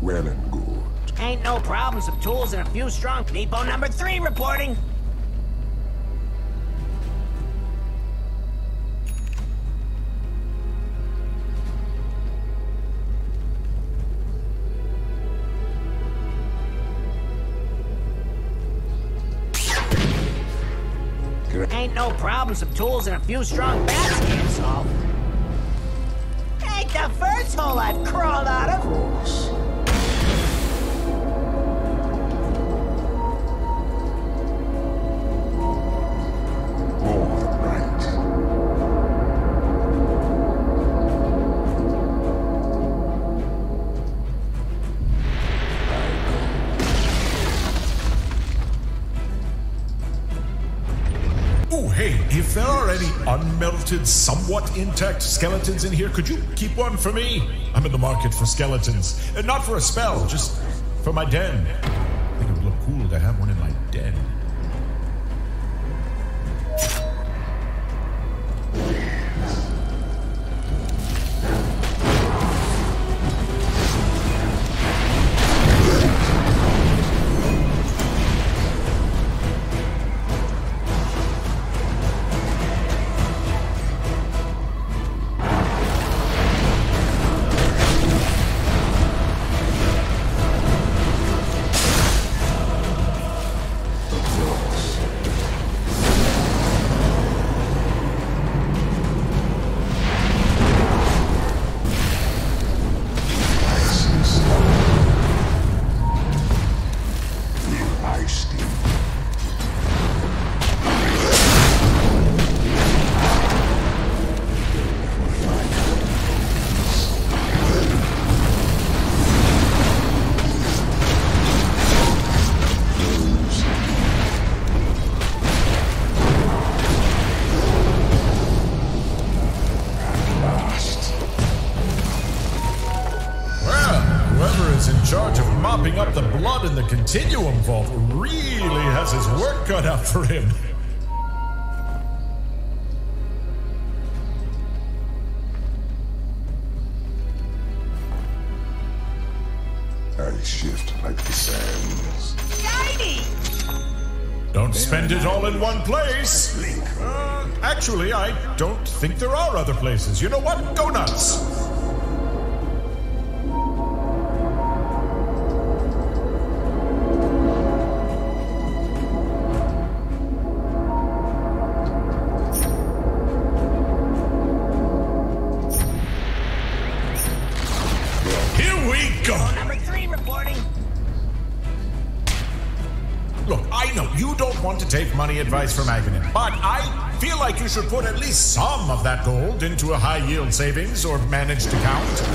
Well and good. Ain't no problems with tools and a few strong. Meepo number 3 reporting. Ain't no problems with tools and a few strong bats can't solve. Ain't the first hole I've crawled out of. Course. If there are any unmelted, somewhat intact skeletons in here, could you keep one for me? I'm in the market for skeletons. And not for a spell, just for my den. I think it would look cool to have one in my den. Up the blood in the Continuum Vault really has his work cut out for him. I shift like the sands. Shiny! Don't spend it all in one place. Actually, I don't think there are other places. You know what? Go nuts. Look, I know you don't want to take money advice from Aghanim, but I feel like you should put at least some of that gold into a high-yield savings or managed account.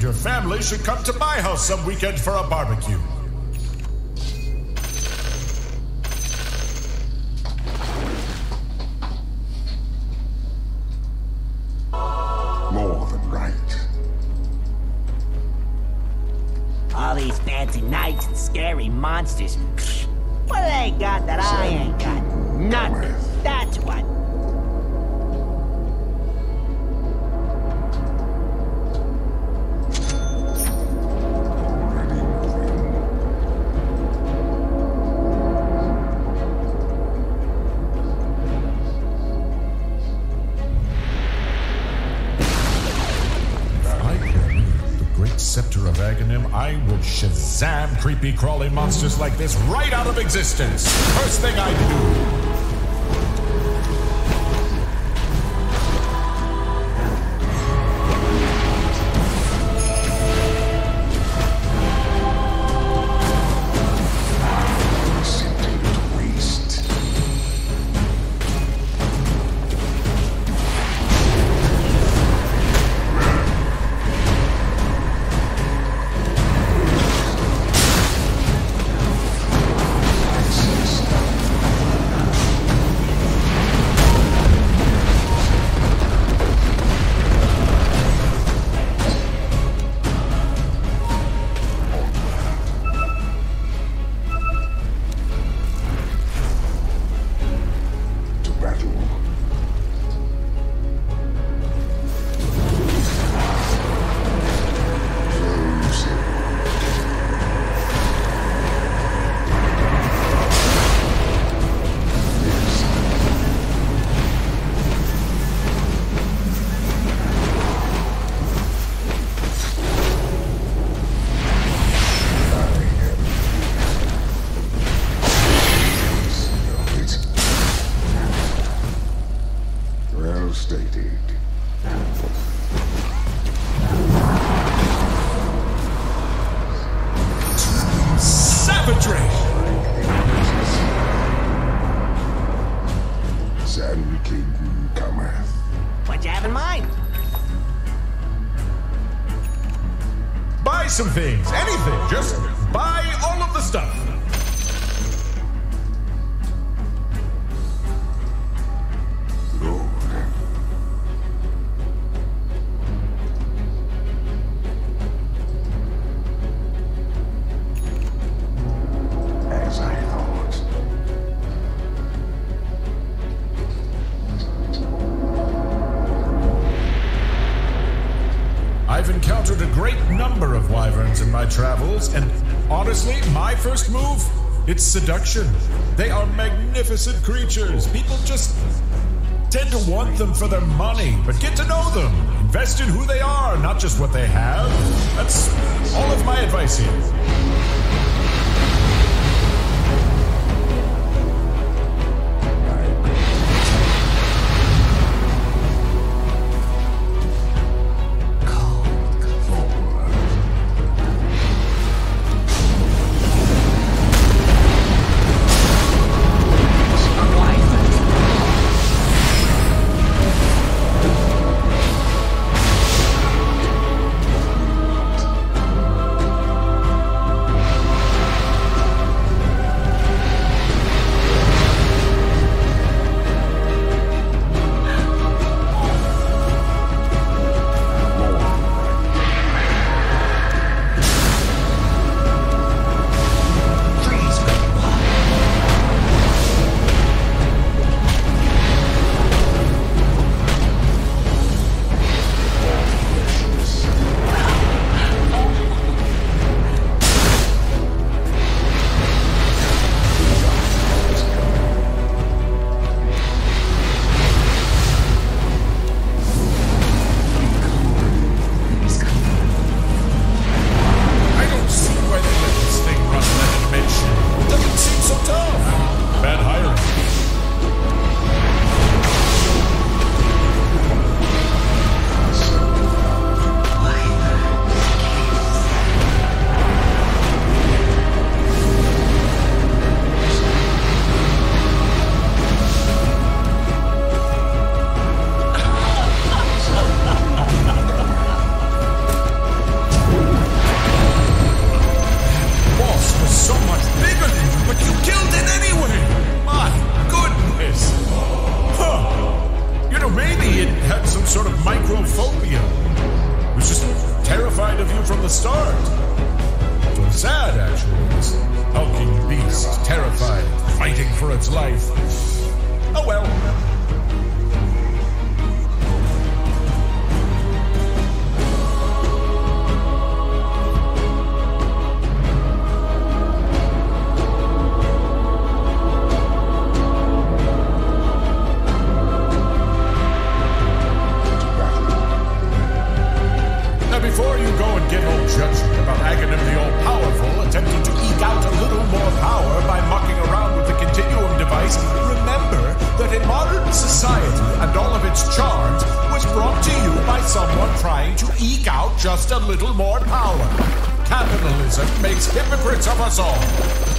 Your family should come to my house some weekend for a barbecue. More than right. All these fancy knights and scary monsters. What they got that I ain't got? Nothing. That's what. Aghanim, I will Shazam creepy crawling monsters like this right out of existence. First thing I do. Sand King cometh. What you have in mind? Buy some things, anything. Just buy all of the stuff. I've encountered a great number of wyverns in my travels, and honestly, my first move, it's seduction. They are magnificent creatures. People just tend to want them for their money, but get to know them. Invest in who they are, not just what they have. That's all of my advice here. Before you go and get all judgment about Society and all of its charms was brought to you by someone trying to eke out just a little more power. Capitalism makes hypocrites of us all.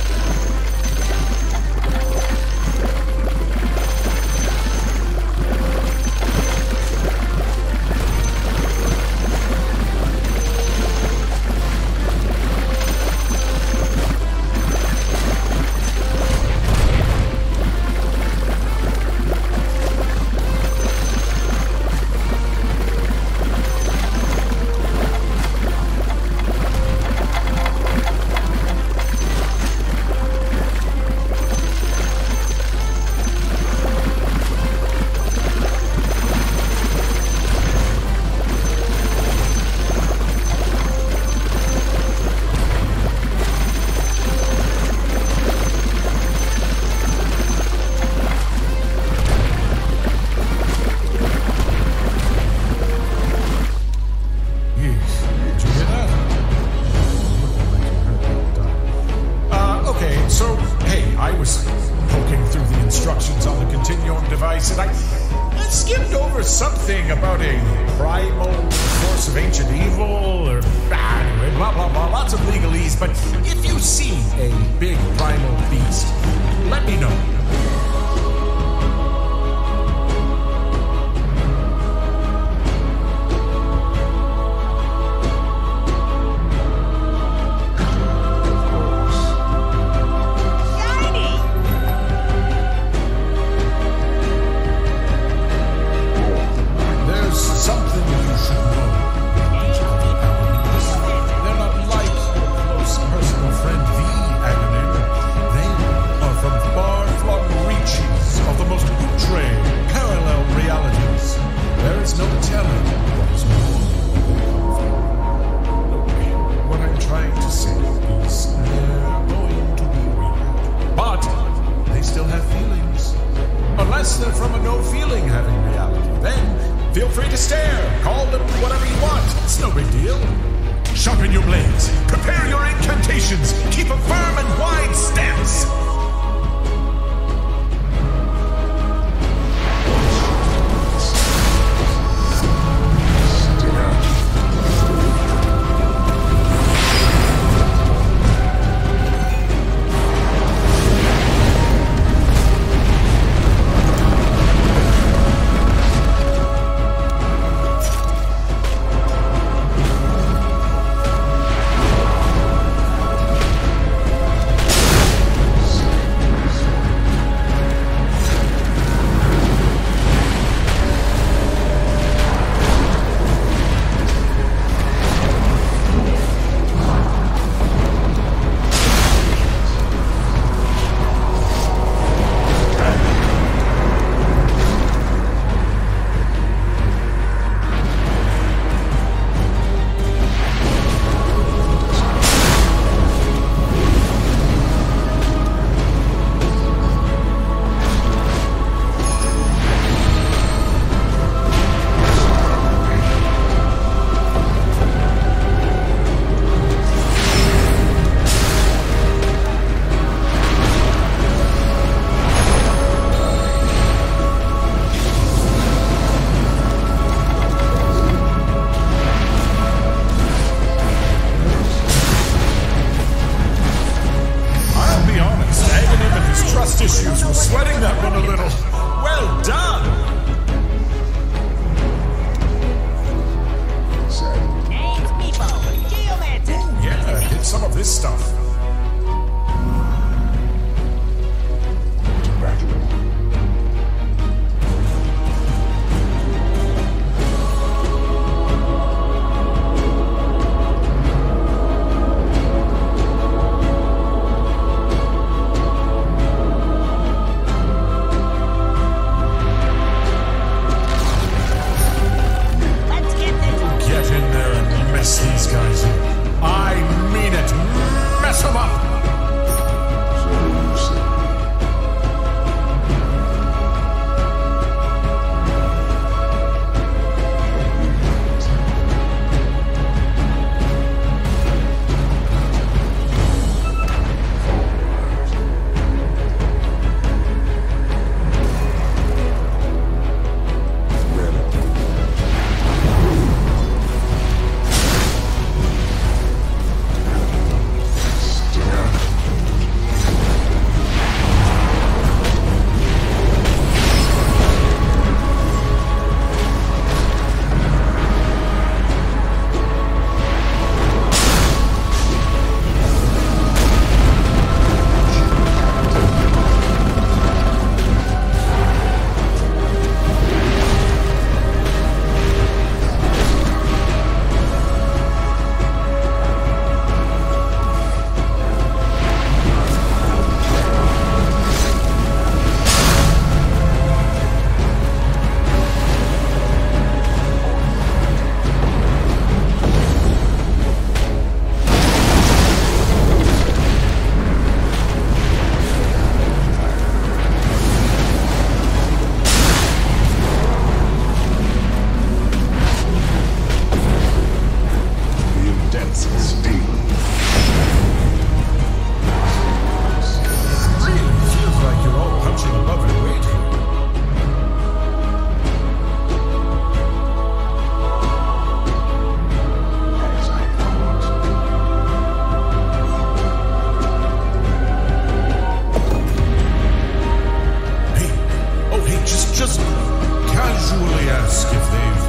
casually ask if they've,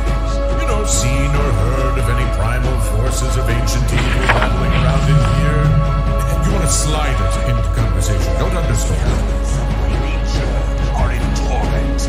you know, seen or heard of any primal forces of ancient evil battling around in here. You want to slide it into conversation. Don't understand. Nature are in torment.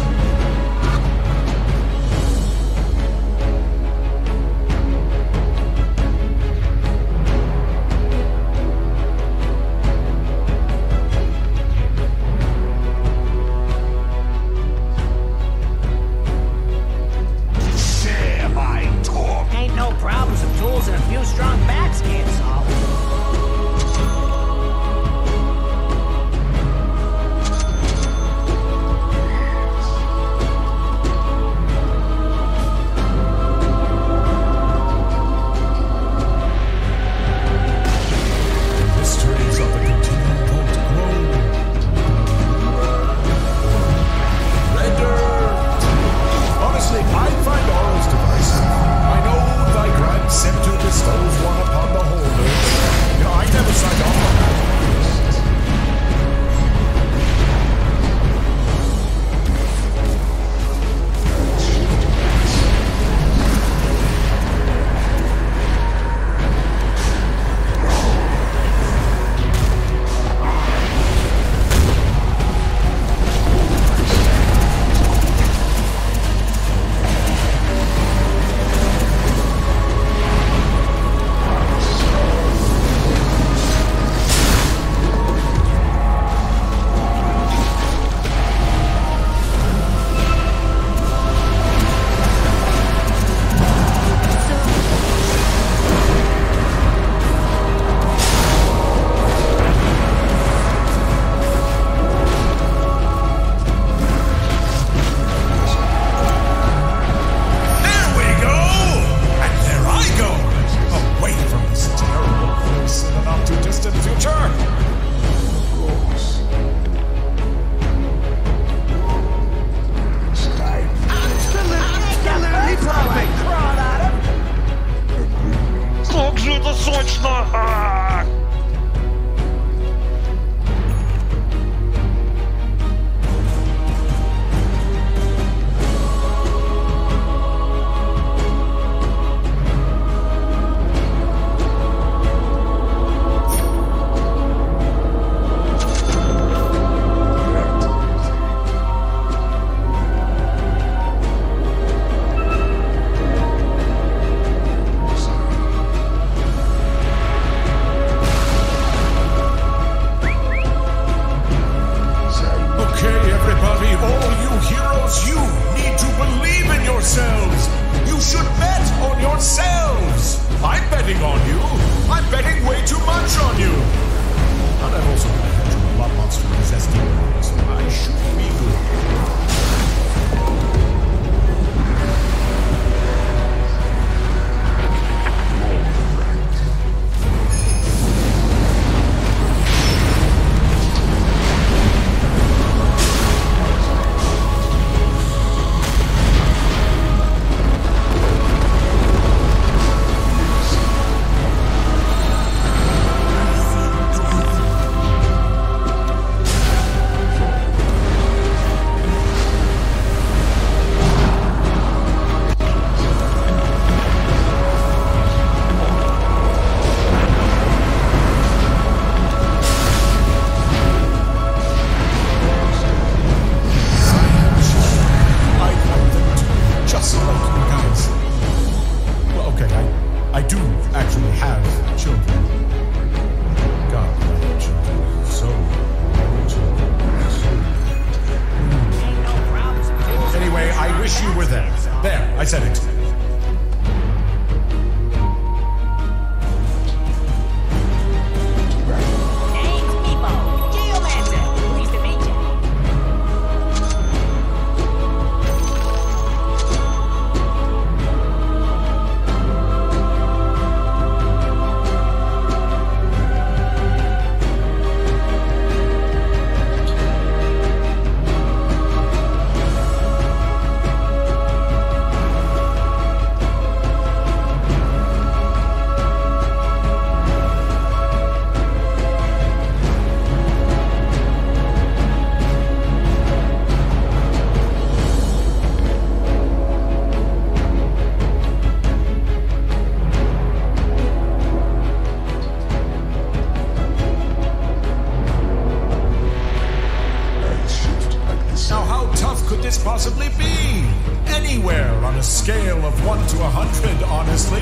possibly be? Anywhere on a scale of 1 to 100, honestly.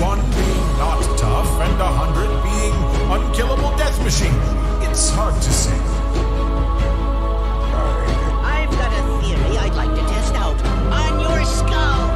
1 being not tough, and 100 being unkillable death machine. It's hard to say. I've got a theory I'd like to test out on your skull.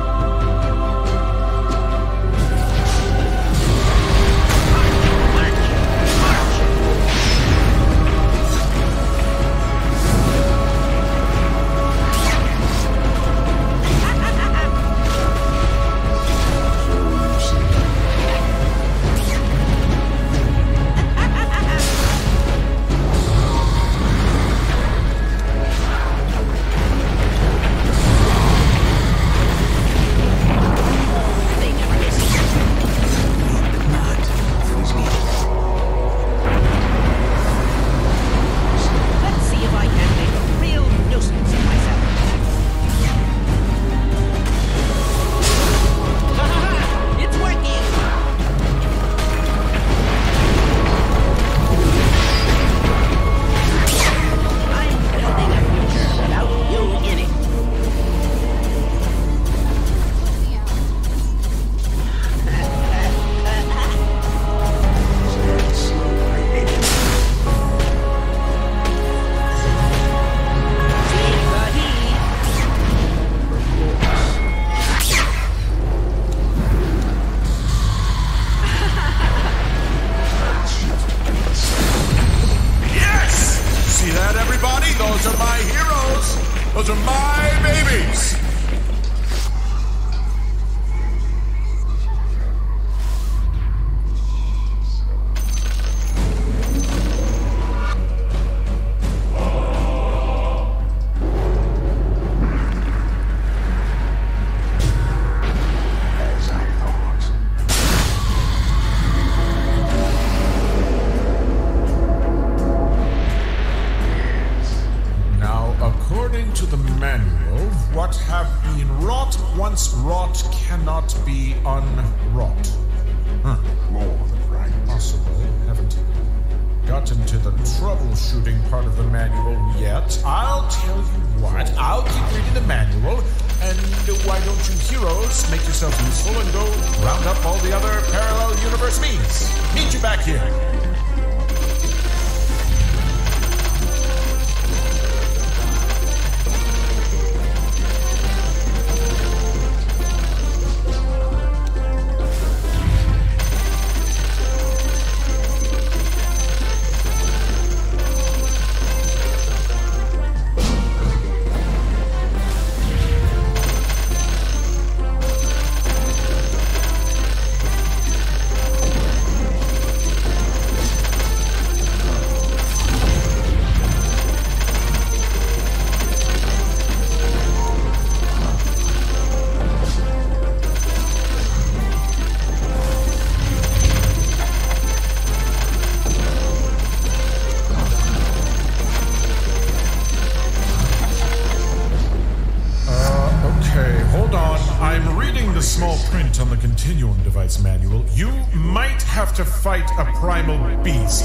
Continuum Device manual, you might have to fight a Primal Beast.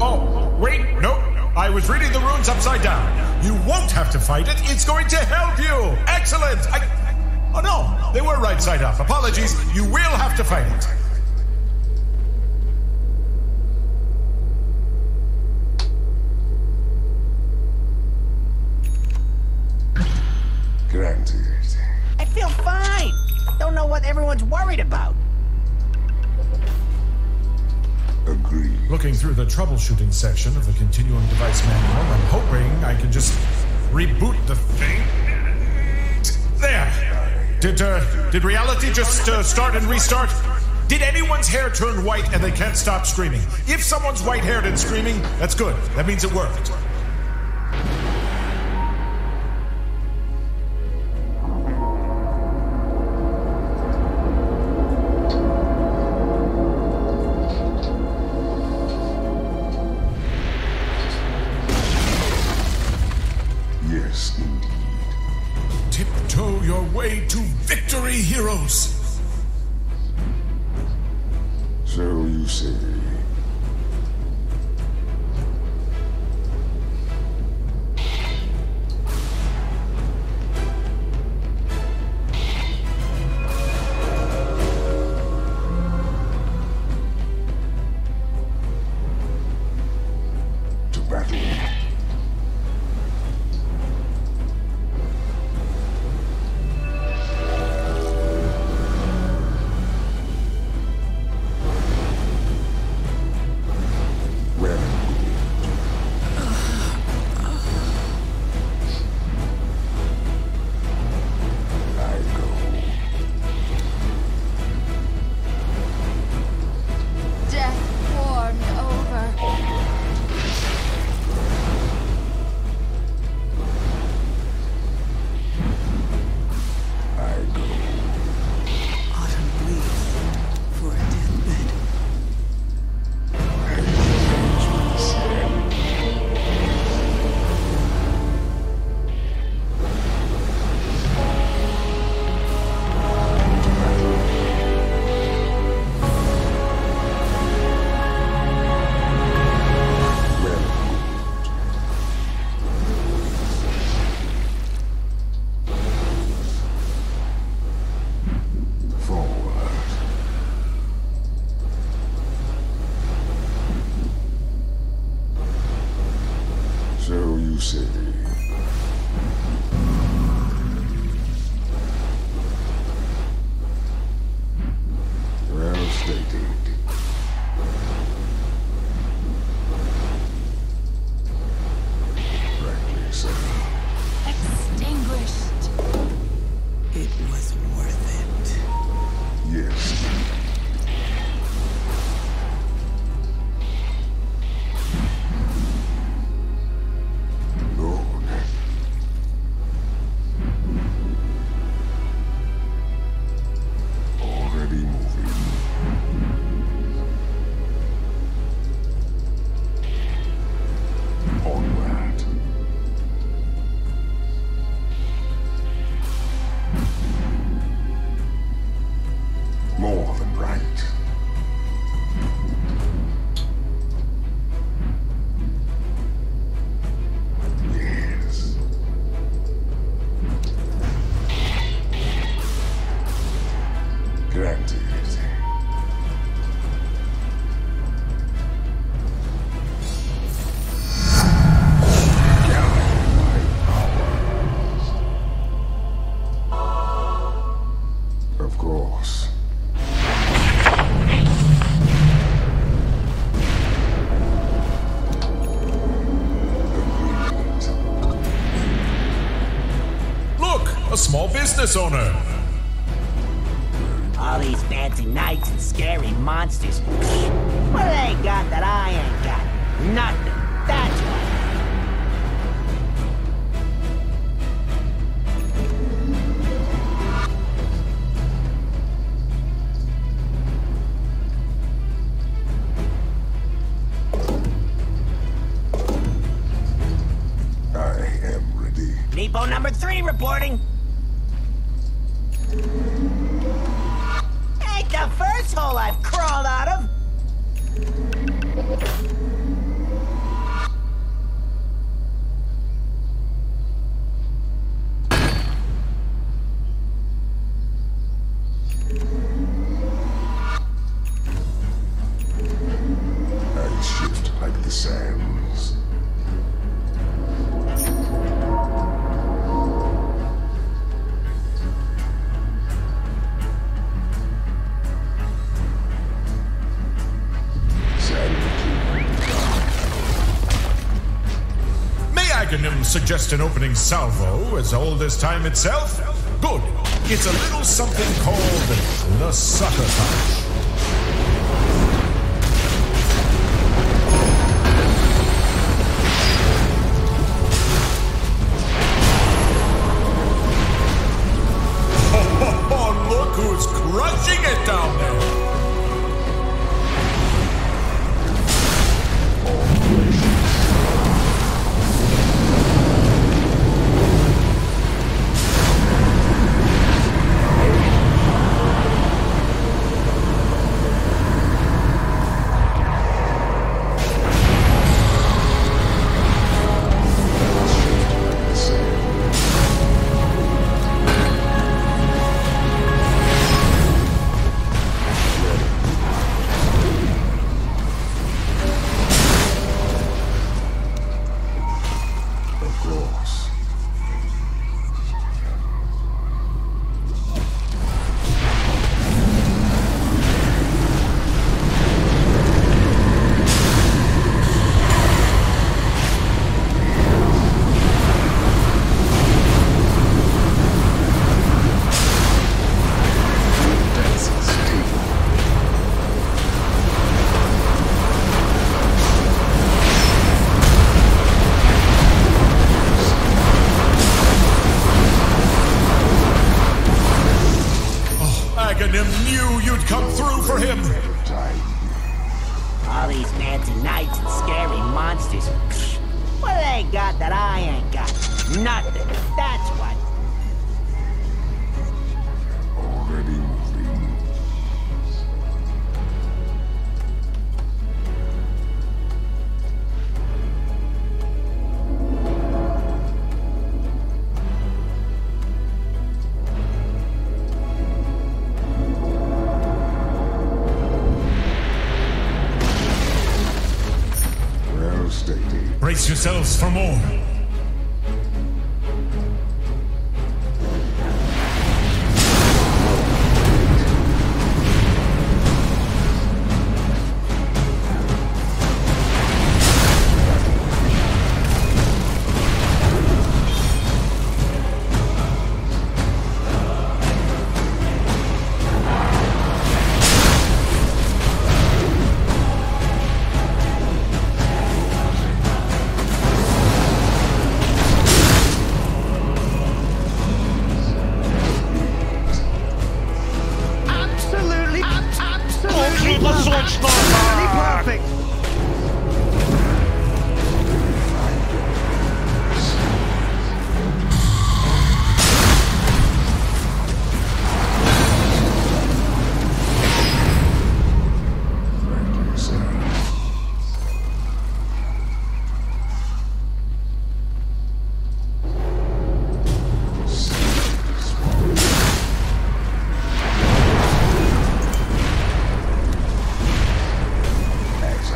Oh, wait, no, I was reading the runes upside down. You won't have to fight it, it's going to help you! Excellent! Oh no, they were right side up. Apologies, you will have to fight it. Through the troubleshooting section of the Continuum Device manual, I'm hoping I can just reboot the thing. There! Did reality just start and restart? Did anyone's hair turn white and they can't stop screaming? If someone's white-haired and screaming, that's good. That means it worked. small business owner. All these fancy knights and scary monsters. What do they got that I ain't got? Nothing. That's what. Meepo number 3 reporting. Ain't the first hole I've crawled out of. I shift like the sands. Aghanim suggests an opening salvo as old as time itself? Good. It's a little something called the succotash. Oh, look who's crushing it down there! Aghanim knew you'd come through for him! All these fancy knights and scary monsters. What do they got that I ain't got? Nothing. That's what. Already moving. Brace yourselves for more. Perfect. I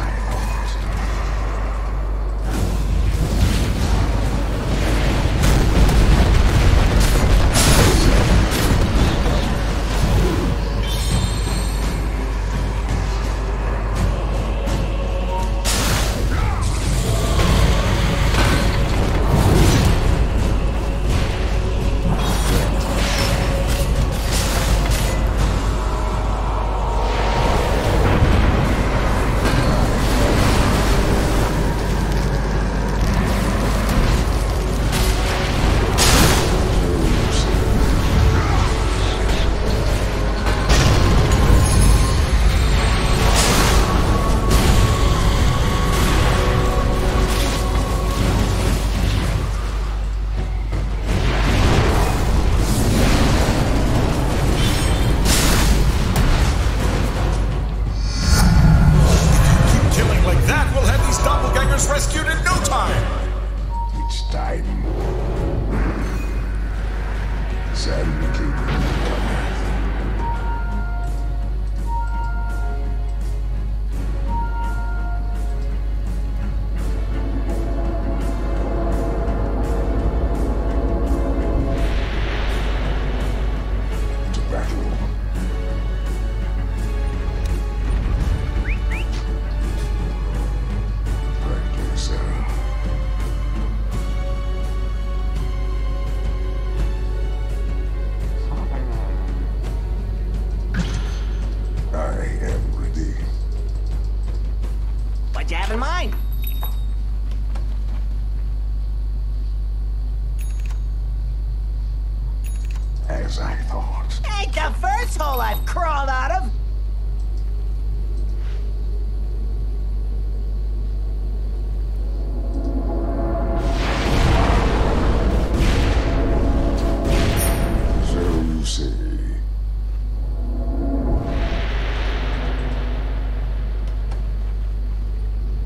I thought. Ain't the first hole I've crawled out of.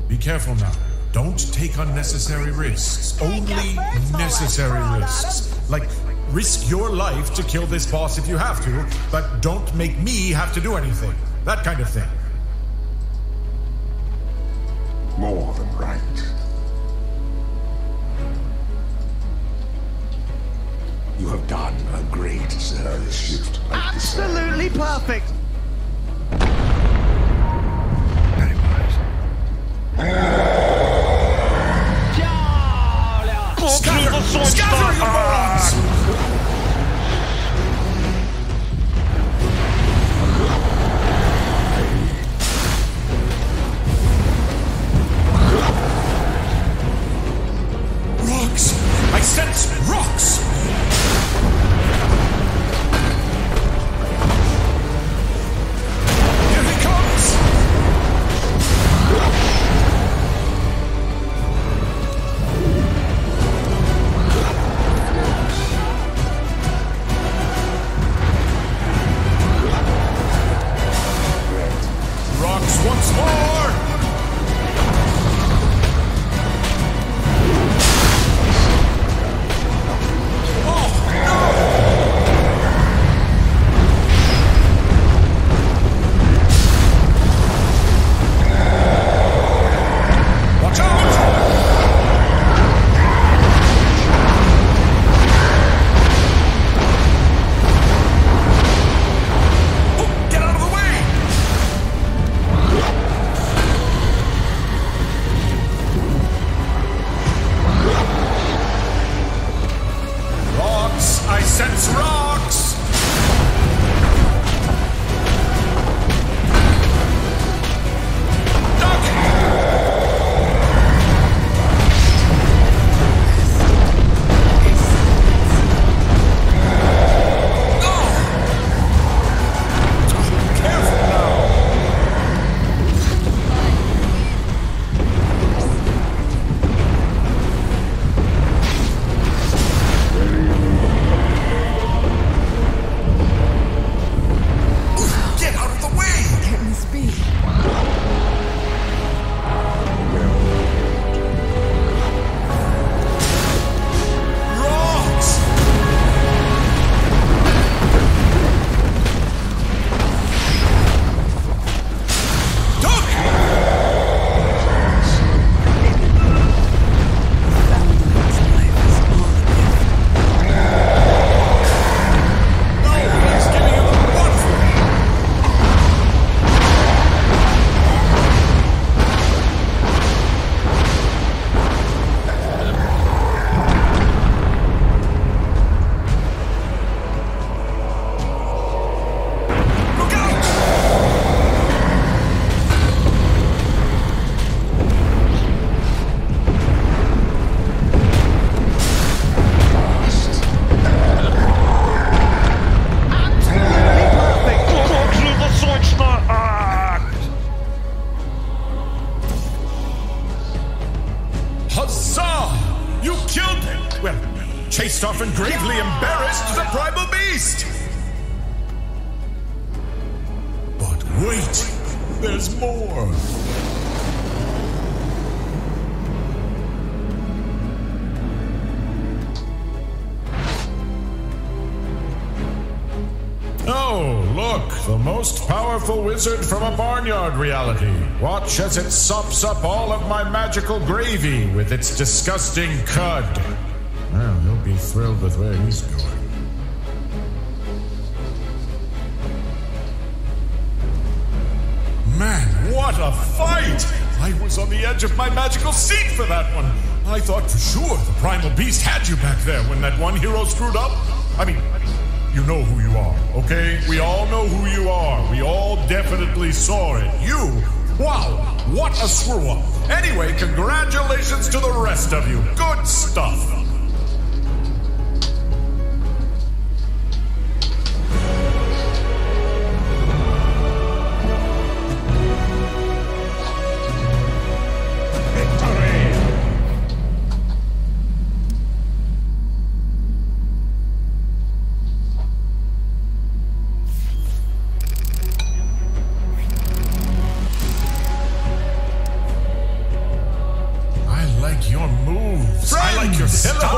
Be careful now. Don't take unnecessary risks. Only necessary risks. Like, risk your life to kill this boss if you have to, but don't make me have to do anything. That kind of thing. More than right. You have done a great service. Absolutely perfect. Very much. Scatter, you morons! And gravely embarrassed the Primal Beast! But wait! There's more! Oh, look! The most powerful wizard from a barnyard reality. Watch as it sops up all of my magical gravy with its disgusting cud. Well, he'll be thrilled with where he's going. Man, what a fight! I was on the edge of my magical seat for that one. I thought for sure the Primal Beast had you back there when that one hero screwed up. I mean, you know who you are, okay? We all know who you are. We all definitely saw it. You, wow, what a screw-up. Anyway, congratulations to the rest of you. Good stuff. Hello.